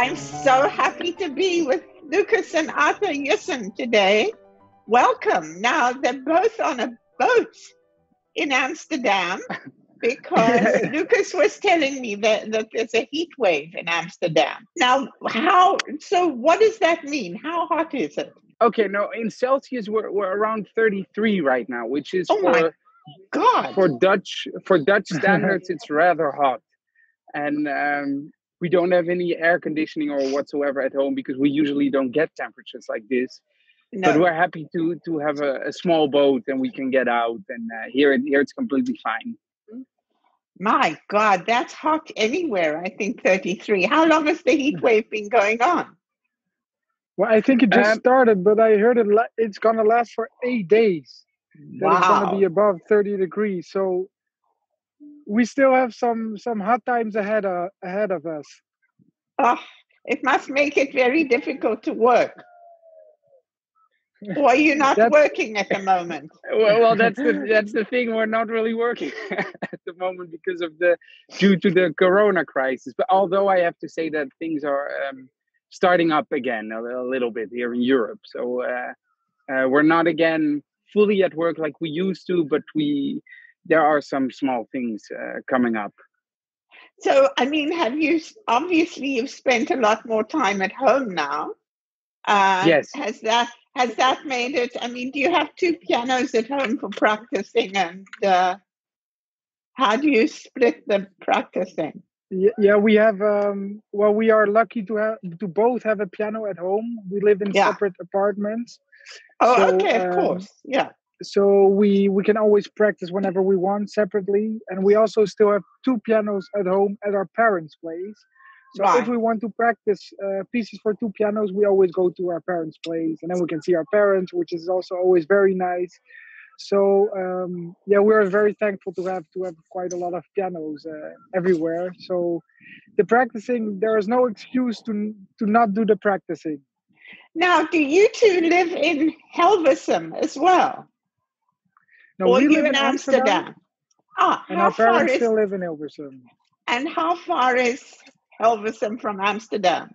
I'm so happy to be with Lucas and Arthur Jussen today. Welcome. Now, they're both on a boat in Amsterdam because Lucas was telling me that there's a heat wave in Amsterdam. Now, so what does that mean? How hot is it? Okay, no, in Celsius, we're around 33 right now, which is, oh my God, for Dutch standards, it's rather hot. And we don't have any air conditioning or whatsoever at home because we usually don't get temperatures like this. No. But we're happy to have a small boat and we can get out. And here it's completely fine. My God, that's hot anywhere, I think, 33. How long has the heat wave been going on? Well, I think it just started, but I heard it's going to last for 8 days. Wow. It's going to be above 30 degrees. So we still have some hot times ahead of us. Oh, it must make it very difficult to work. Or you're not working at the moment. Well, that's the thing. We're not really working at the moment because of due to the corona crisis. But although I have to say that things are starting up again a little bit here in Europe. So we're not again fully at work like we used to, but there are some small things coming up. So, I mean, you've spent a lot more time at home now. Yes. Has that made it? I mean, do you have two pianos at home for practicing, and how do you split the practicing? Yeah, we have. Well, we are lucky to both have a piano at home. We live in separate apartments. Oh, so, okay, of course, yeah. So we can always practice whenever we want separately, and we also still have two pianos at home at our parents' place. So if we want to practice pieces for two pianos, we always go to our parents' place, and then we can see our parents, which is also always very nice. So we're very thankful to have quite a lot of pianos everywhere. So the practicing, there is no excuse to not do the practicing. Now, do you two live in Hilversum as well? No, we live in Amsterdam. Ah, and our parents still live in Hilversum. And how far is Hilversum from Amsterdam?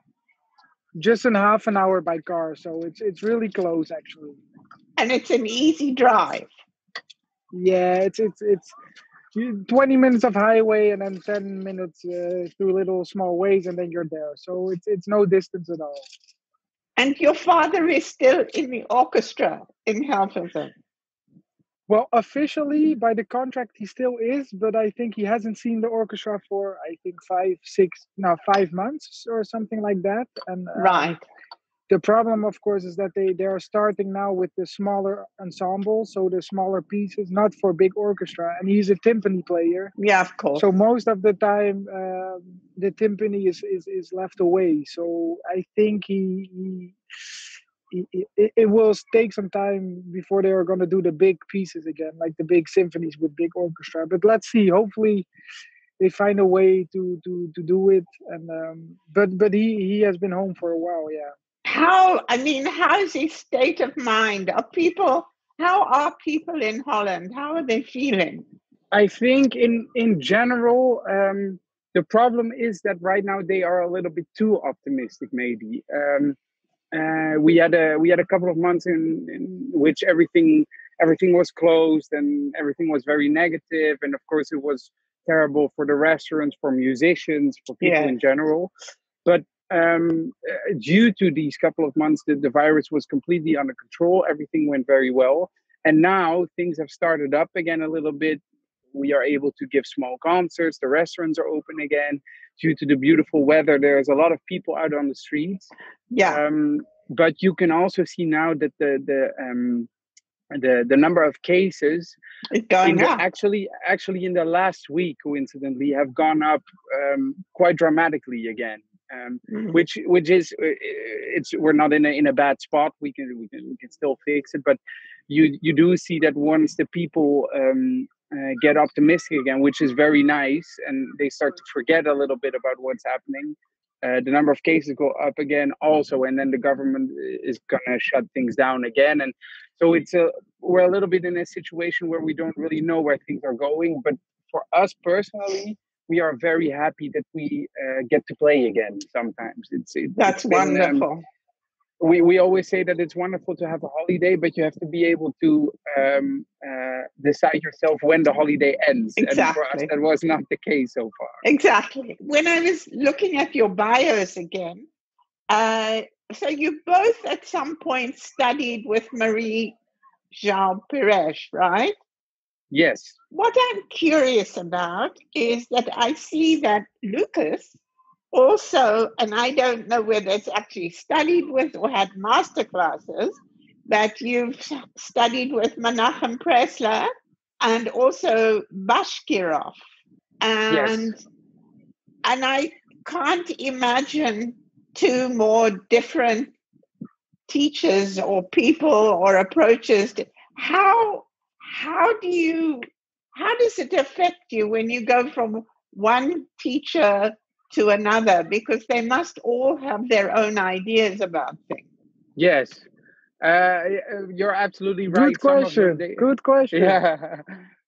Just in half an hour by car, so it's really close actually. And it's an easy drive. Yeah, it's 20 minutes of highway and then 10 minutes through little small ways, and then you're there. So it's no distance at all. And your father is still in the orchestra in Hilversum. Well, officially, by the contract, he still is, but I think he hasn't seen the orchestra for, I think, 5 months or something like that. And right. The problem, of course, is that they are starting now with the smaller ensemble, so the smaller pieces, not for big orchestra. And he's a timpani player. Yeah, of course. So most of the time, the timpani is left away. So I think it will take some time before they are going to do the big pieces again, like the big symphonies with big orchestra. But let's see. Hopefully, they find a way to do it. And but he has been home for a while. Yeah. How is his state of mind? How are people in Holland? How are they feeling? I think in general, the problem is that right now they are a little bit too optimistic, maybe. We had a couple of months in which everything was closed and everything was very negative, and of course it was terrible for the restaurants, for musicians, for people in general. But due to these couple of months, the virus was completely under control. Everything went very well, and now things have started up again a little bit. We are able to give small concerts. The restaurants are open again. Due to the beautiful weather, there's a lot of people out on the streets. Yeah. But you can also see now that the number of cases is going up. Actually, in the last week, coincidentally, have gone up quite dramatically again. Which is, we're not in a bad spot. We can still fix it. But you do see that once the people get optimistic again, which is very nice, and they start to forget a little bit about what's happening, the number of cases go up again also, and then the government is gonna shut things down again. And so we're a little bit in a situation where we don't really know where things are going. But for us personally, we are very happy that we get to play again. Sometimes it's wonderful. We always say that it's wonderful to have a holiday, but you have to be able to decide yourself when the holiday ends. Exactly. And for us, that was not the case so far. Exactly. When I was looking at your bios again, so you both at some point studied with Maria João Pires, right? Yes. What I'm curious about is that I see that Lucas also, and I don't know whether it's actually studied with or had master classes, but you've studied with Menachem Pressler and also Bashkirov. And I can't imagine two more different teachers or people or approaches. How does it affect you when you go from one teacher to another, because they must all have their own ideas about things? Yes, you're absolutely right. Good question. Good question. Yeah.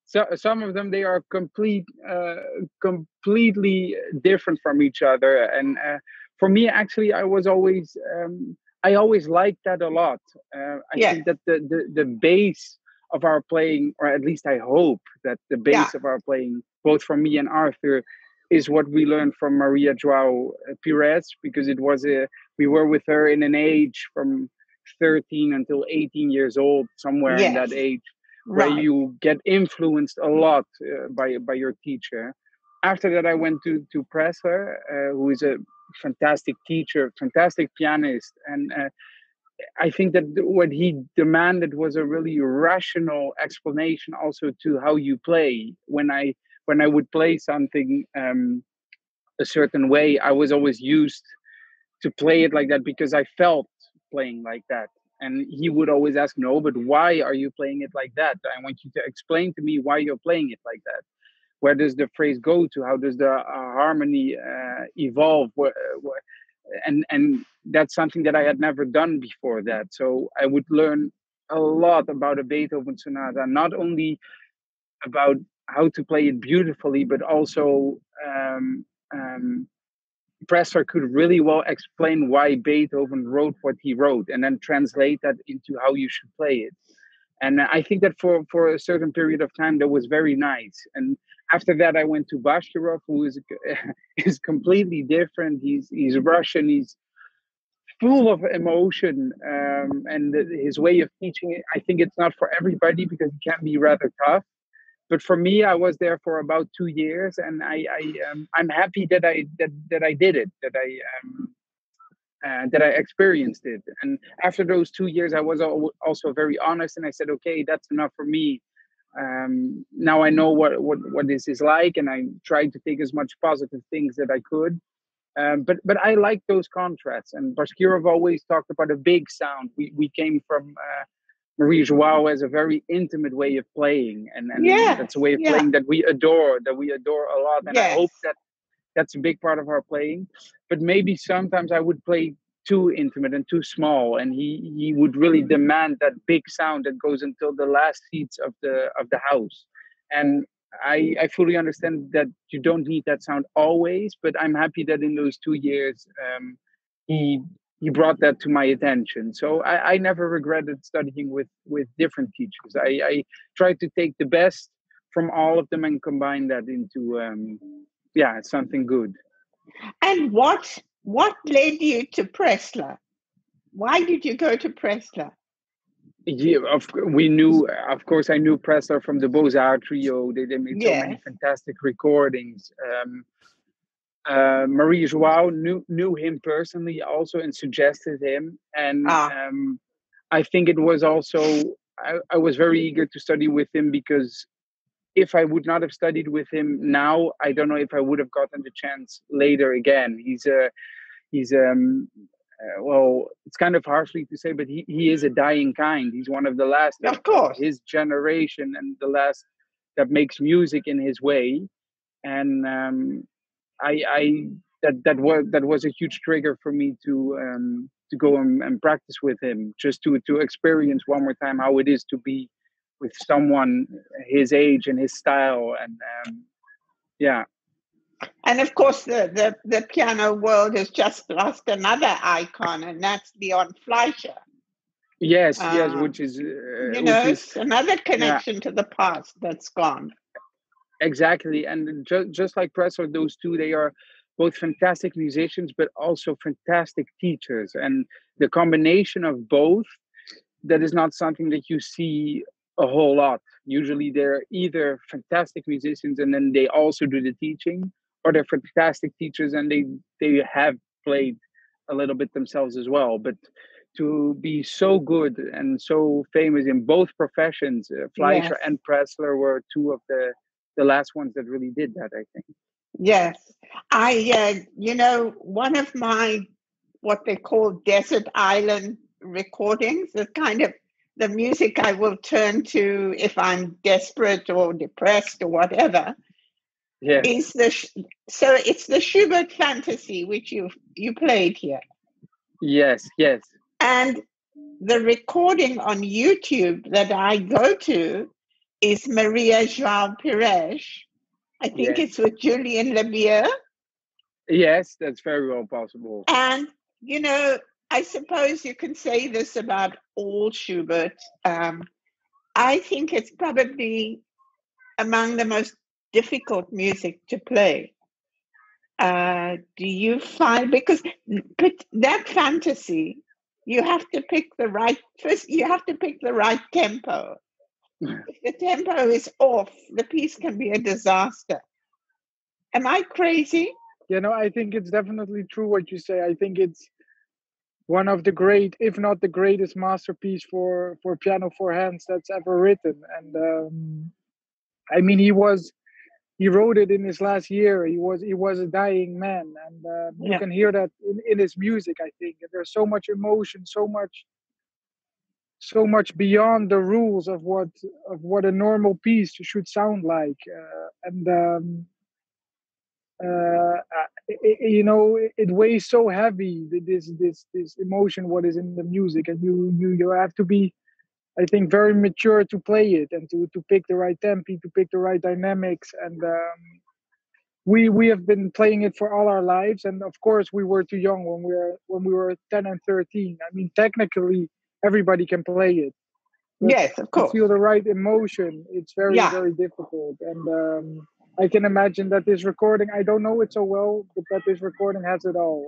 So some of them, they are completely different from each other, and for me, actually, I always liked that a lot. I think that the base of our playing, or at least I hope that the base of our playing, both for me and Arthur, is what we learned from Maria João Pires, because it was we were with her in an age from 13 until 18 years old, somewhere in that age, where you get influenced a lot by your teacher. After that, I went to Pressler, who is a fantastic teacher, fantastic pianist, and I think that what he demanded was a really rational explanation also to how you play. When I would play something a certain way, I was always used to play it like that because I felt playing like that. And he would always ask, no, but why are you playing it like that? I want you to explain to me why you're playing it like that. Where does the phrase go to? How does the harmony evolve? And that's something that I had never done before that. So I would learn a lot about a Beethoven sonata, not only about how to play it beautifully, but also Pressler could really well explain why Beethoven wrote what he wrote and then translate that into how you should play it. And I think that for a certain period of time, that was very nice. And after that, I went to Bashkirov, who is completely different. He's Russian, he's full of emotion, and his way of teaching, I think it's not for everybody because it can be rather tough. But for me, I was there for about 2 years, and I'm happy that I did it, that I experienced it. And after those 2 years, I was also very honest, and I said, okay, that's enough for me. Now I know what this is like, and I tried to take as much positive things that I could. But I like those contrasts, and Bashkirov always talked about a big sound. We came from Maria João has a very intimate way of playing, and that's a way of playing that we adore a lot, and I hope that that's a big part of our playing. But maybe sometimes I would play too intimate and too small, and he would really demand that big sound that goes until the last seats of the house. And I fully understand that you don't need that sound always, but I'm happy that in those 2 years he brought that to my attention. So I never regretted studying with different teachers. I tried to take the best from all of them and combine that into something good. And what led you to Pressler? Why did you go to Pressler? Yeah, I knew Pressler from the Beaux-Arts Trio. They made so many fantastic recordings. Maria João knew him personally also and suggested him. And I think it was also, I was very eager to study with him, because if I would not have studied with him now, I don't know if I would have gotten the chance later again. He's it's kind of harshly to say, but he is a dying kind. He's one of the last of his generation and the last that makes music in his way. And that was a huge trigger for me to go and practice with him, just to experience one more time how it is to be with someone his age and his style, and And of course, the piano world has just lost another icon, and that's Leon Fleischer. Yes, yes, which is... it's another connection to the past that's gone. Exactly. And just like Pressler, those two, they are both fantastic musicians, but also fantastic teachers. And the combination of both, that is not something that you see a whole lot. Usually they're either fantastic musicians and then they also do the teaching, or they're fantastic teachers and they have played a little bit themselves as well. But to be so good and so famous in both professions, Fleischer and Pressler were two of the last ones that really did that, I think. Yes. One of my, what they call desert island recordings, the kind of the music I will turn to if I'm desperate or depressed or whatever, is so it's the Schubert Fantasy, which you played here. Yes, yes. And the recording on YouTube that I go to is Maria João Pires. I think it's with Julien Libeer. Yes, that's very well possible. And, I suppose you can say this about all Schubert. I think it's probably among the most difficult music to play. Do you find, because that fantasy, you have to pick the right tempo. If the tempo is off, the piece can be a disaster. Am I crazy? I think it's definitely true what you say. I think it's one of the great, if not the greatest masterpiece for piano for hands that's ever written. And he wrote it in his last year. He was a dying man. And you can hear that in his music, I think. And there's so much emotion, so much beyond the rules of what a normal piece should sound like. It weighs so heavy, this emotion, what is in the music, and you have to be, I think, very mature to play it and to pick the right tempo, to pick the right dynamics. And we have been playing it for all our lives, and of course we were too young when we were 10 and 13. I mean, technically everybody can play it. But yes, of course. To feel the right emotion, it's very, very difficult. And I can imagine that this recording, I don't know it so well, but that this recording has it all.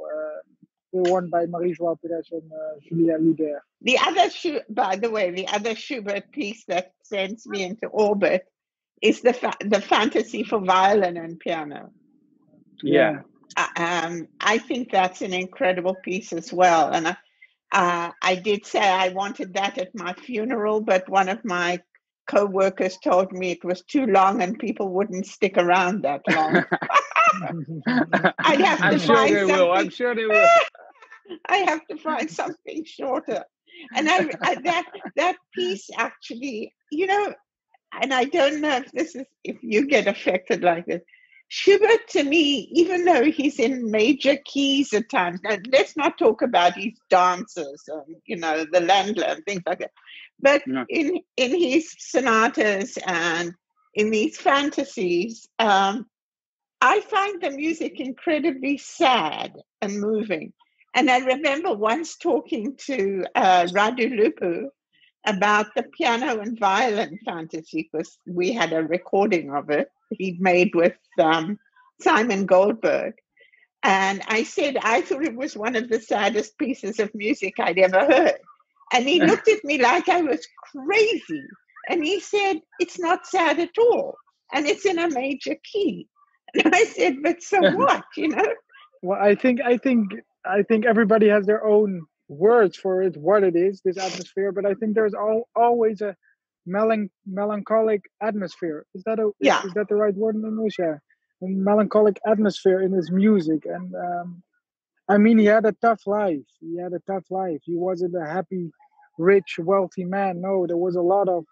The one by Maria João Pires and Julien Libeer. The other Schubert piece that sends me into orbit is the Fantasy for Violin and Piano. Yeah. I think that's an incredible piece as well. And I did say I wanted that at my funeral, but one of my co-workers told me it was too long and people wouldn't stick around that long. I'm sure they will. I have to find something shorter. And that piece actually, and I don't know if you get affected like this. Schubert, to me, even though he's in major keys at times, now let's not talk about his dances and the Ländler and things like that, but in his sonatas and in these fantasies, I find the music incredibly sad and moving. And I remember once talking to Radu Lupu about the piano and violin fantasy, because we had a recording of it he'd made with Simon Goldberg. And I said, I thought it was one of the saddest pieces of music I'd ever heard. And he looked at me like I was crazy. And he said, it's not sad at all. And it's in a major key. And I said, but so what, Well, I think everybody has their own words for it, what it is, this atmosphere. But I think there's always a melancholic atmosphere. Is that the right word in English? Yeah, a melancholic atmosphere in his music. And he had a tough life. He wasn't a happy, rich, wealthy man. No, there was a lot of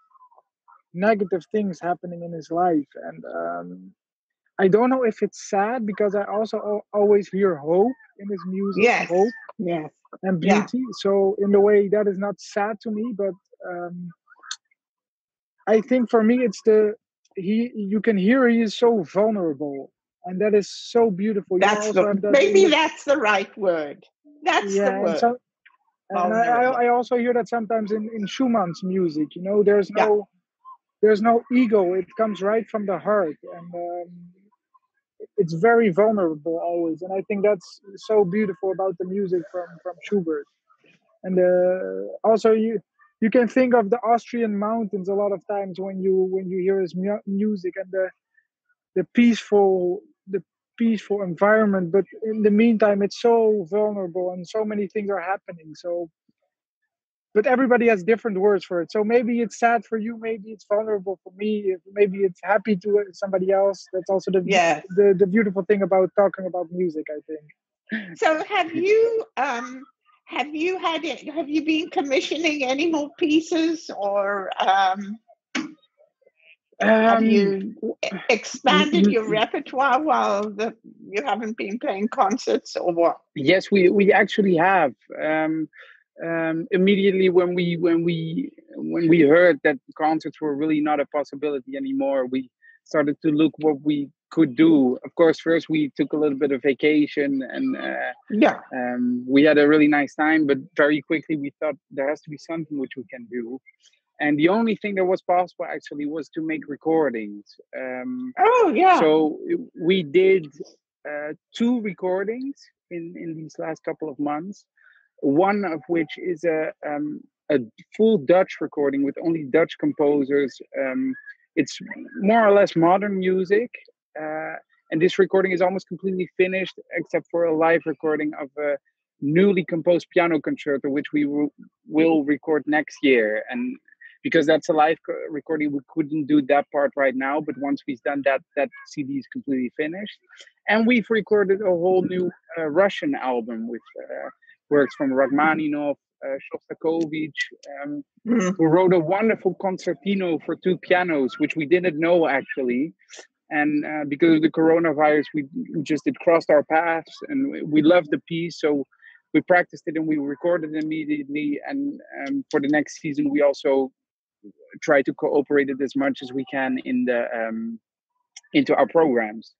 negative things happening in his life. And I don't know if it's sad, because I also always hear hope in his music. Yes. Hope. Yes. And beauty. Yeah. So in a way, that is not sad to me, but I think for me, you can hear he is so vulnerable. And that is so beautiful. That's maybe that's the right word. That's the word. And I also hear that sometimes in Schumann's music, you know, there's no ego. It comes right from the heart. And it's very vulnerable always. And I think that's so beautiful about the music from Schubert. And also you can think of the Austrian mountains a lot of times when you hear his music, and the peaceful environment, but in the meantime it's so vulnerable and so many things are happening. So, but everybody has different words for it. So maybe it's sad for you, maybe it's vulnerable for me, maybe it's happy to somebody else. That's also the beautiful thing about talking about music, I think. So have you been commissioning any more pieces, or have you expanded your repertoire while you haven't been playing concerts, or what? Yes, we actually have. Immediately when we heard that concerts were really not a possibility anymore, we started to look what we could do. Of course, first we took a little bit of vacation, and we had a really nice time. But very quickly we thought there has to be something which we can do. And the only thing that was possible actually was to make recordings. So we did 2 recordings in these last couple of months. One of which is a full Dutch recording with only Dutch composers. It's more or less modern music. And this recording is almost completely finished, except for a live recording of a newly composed piano concerto, which we will record next year. And because that's a live recording, we couldn't do that part right now. But once we've done that, that CD is completely finished. And we've recorded a whole new Russian album with works from Rachmaninoff, Shostakovich, who wrote a wonderful concertino for 2 pianos, which we didn't know actually. And because of the coronavirus, it crossed our paths, and we loved the piece. So we practiced it and we recorded it immediately. And for the next season, we also try to cooperate it as much as we can in the into our programs.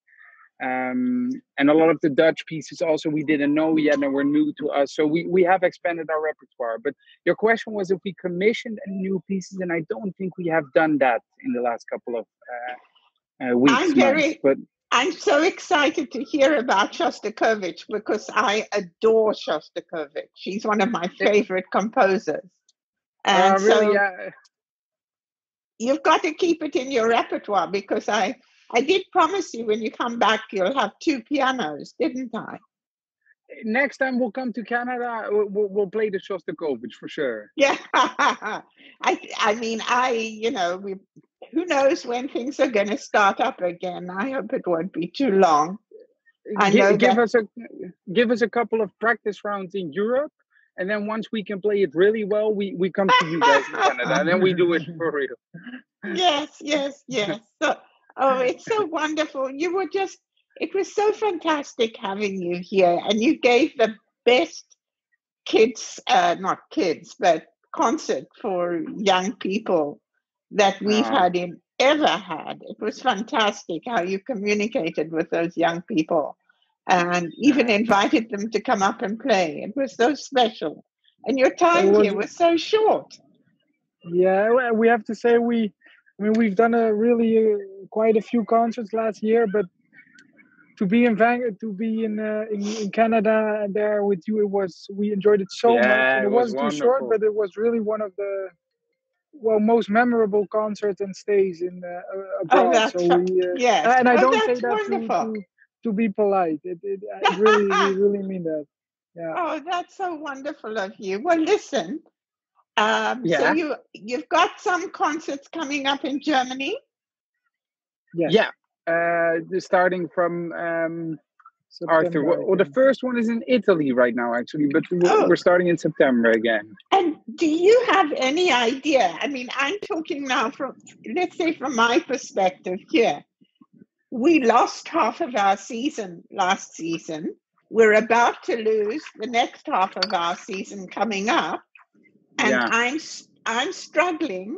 And a lot of the Dutch pieces also we didn't know yet and were new to us. So we have expanded our repertoire. But your question was if we commissioned any new pieces, and I don't think we have done that in the last couple of weeks. I'm so excited to hear about Shostakovich, because I adore Shostakovich. She's one of my favorite composers. And really, you've got to keep it in your repertoire, because I did promise you when you come back, you'll have 2 pianos, didn't I? Next time we'll come to Canada, we'll play the Shostakovich for sure. Yeah, I mean, who knows when things are going to start up again. I hope it won't be too long. Give us a couple of practice rounds in Europe, and then once we can play it really well, we come to you guys in Canada, and then we do it for real. Yes. So, oh, it's so wonderful. It was so fantastic having you here. And you gave the best concert for young people that we've ever had. It was fantastic how you communicated with those young people and even invited them to come up and play. It was so special. And your time here was so short. Yeah, we have to say we've done quite a few concerts last year, but to be in Canada and there with you, we enjoyed it so much. And it was too short, but it was really one of the most memorable concerts and stays in abroad. And I don't say that to be polite. I really mean that. Yeah. Oh, that's so wonderful of you. Well, listen. So you've got some concerts coming up in Germany. Yes. Yeah. Starting from Arthur. Well, the first one is in Italy right now, actually, but we're starting in September again. And do you have any idea? I mean, I'm talking now from my perspective here. We lost half of our season last season. We're about to lose the next half of our season coming up. And I'm struggling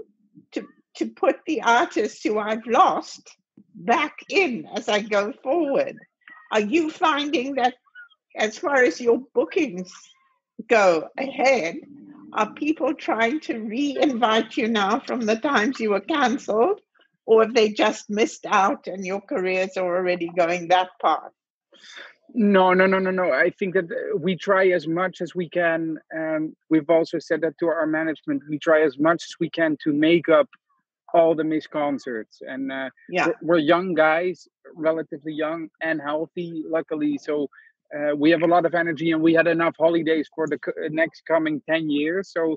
to put the artists who I've lost back in as I go forward. Are you finding that as far as your bookings go ahead, are people trying to re-invite you now from the times you were cancelled, or have they just missed out and your careers are already going that path? No. I think that we try as much as we can. We've also said that to our management. We try as much as we can to make up all the missed concerts. And we're young guys, relatively young and healthy, luckily. So we have a lot of energy, and we had enough holidays for the next coming 10 years. So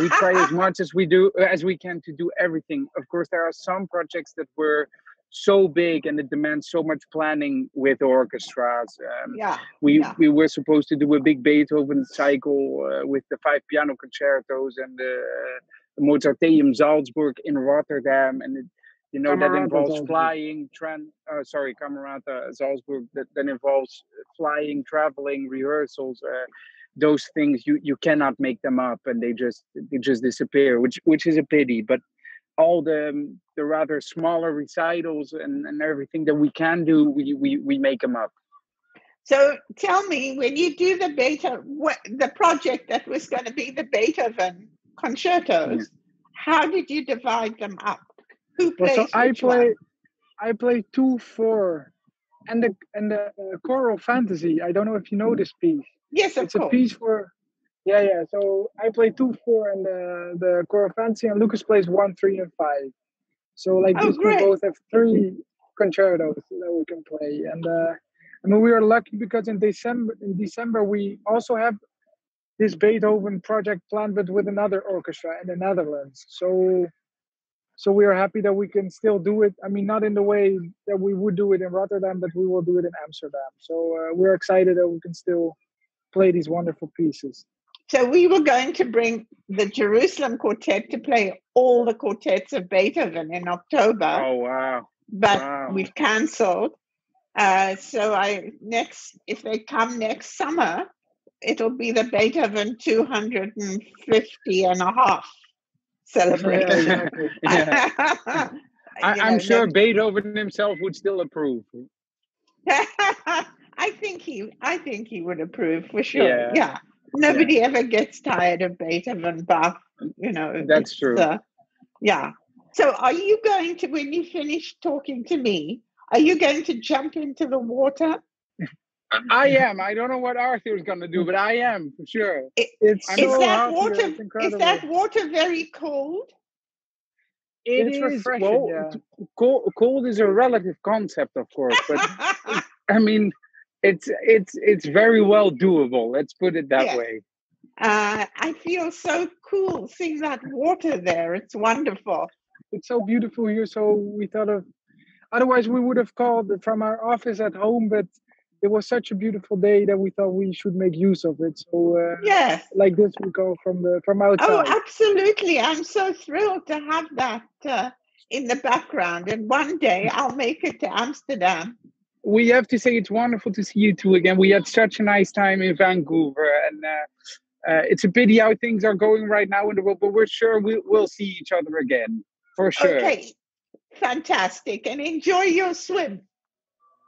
we try as much as we can to do everything. Of course, there are some projects that were so big and it demands so much planning with orchestras. We were supposed to do a big Beethoven cycle with the 5 piano concertos and the Mozarteum Salzburg in Rotterdam, and that involves flying, Camerata Salzburg. That involves flying, traveling, rehearsals. Those things you cannot make them up, and they just disappear, which is a pity. But all the rather smaller recitals and everything that we can do, we make them up. So tell me, when you do the the project that was going to be the Beethoven concertos, how did you divide them up? Who plays I play 2-4, and the choral fantasy. I don't know if you know this piece. Yes, of course. It's a piece for. Yeah. So I play 2-4 and the choral fantasy, and Lucas plays 1, 3, and 5. So these we both have 3 concertos that we can play. And we are lucky because in December we also have this Beethoven project planned, but with another orchestra in the Netherlands. So we are happy that we can still do it. I mean, not in the way that we would do it in Rotterdam, but we will do it in Amsterdam. So we're excited that we can still play these wonderful pieces. So we were going to bring the Jerusalem Quartet to play all the quartets of Beethoven in October. Oh, wow. But we've cancelled. So if they come next summer, it'll be the Beethoven 250.5 celebration. Yeah, exactly. I'm sure Beethoven himself would still approve. I think he would approve for sure. Yeah. Nobody ever gets tired of Beethoven, Bach, That's true. So are you going to, when you finish talking to me, are you going to jump into the water? I am. I don't know what Arthur's going to do, but I am, for sure. Is that water very cold? It is refreshing. Cold is a relative concept, of course, but I mean... It's very well doable. Let's put it that way. I feel so cool seeing that water there. It's wonderful. It's so beautiful here. So we thought of. Otherwise, we would have called from our office at home. But it was such a beautiful day that we thought we should make use of it. So like this, we go from outside. Oh, absolutely! I'm so thrilled to have that in the background. And one day I'll make it to Amsterdam. We have to say it's wonderful to see you two again. We had such a nice time in Vancouver, and it's a pity how things are going right now in the world, but we're sure we'll see each other again, for sure. Okay, fantastic, and enjoy your swim.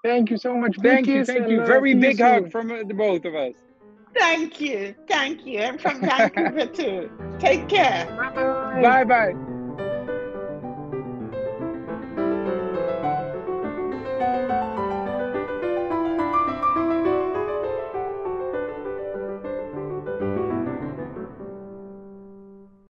Thank you so much. Thank you. Very big hug from the both of us. Thank you, and from Vancouver too. Take care. Bye-bye.